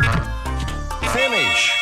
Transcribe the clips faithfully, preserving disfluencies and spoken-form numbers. Finish.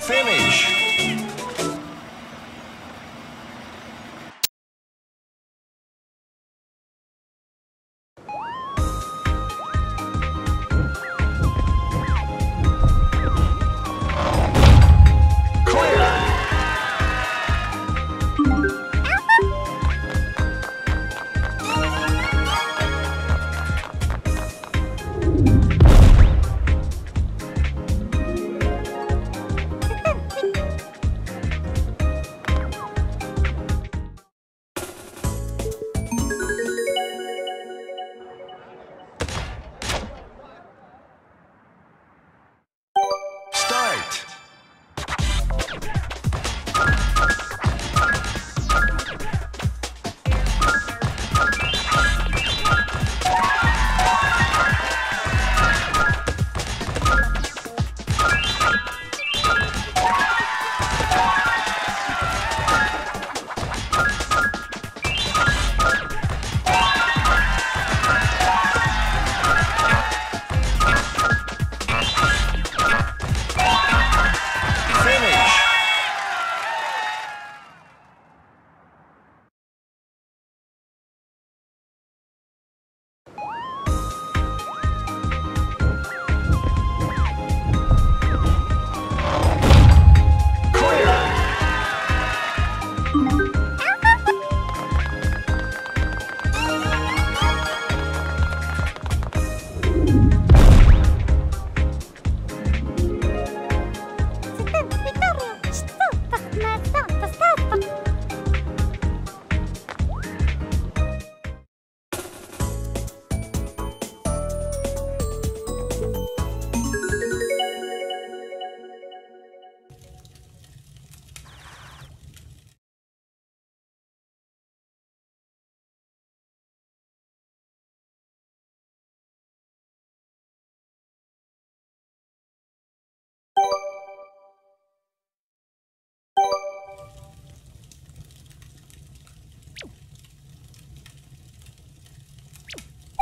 Finish.